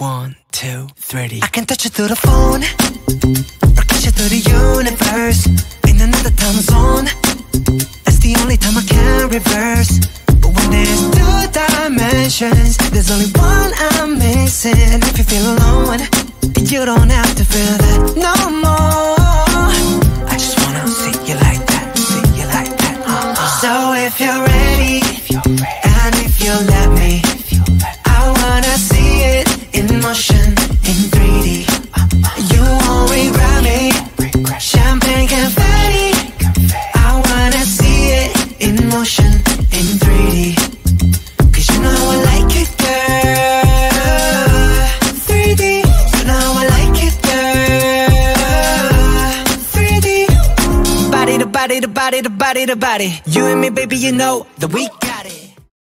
1, 2, 3. I can touch you through the phone, or catch you through the universe. In another time zone, that's the only time I can reverse. But when there's 2 dimensions, there's only one I'm missing. And if you feel alone, you don't have to feel that no more. I just wanna see you like that, see you like that. So if you're ready, and if you let me, I wanna see it in motion, in 3D. You won't regret me. Champagne confetti, I wanna see it in motion, in 3D. 'Cause you know I like it, girl, 3D. You know I like it, girl, 3D. Body to body to body to body to body. You and me, baby, you know that we can.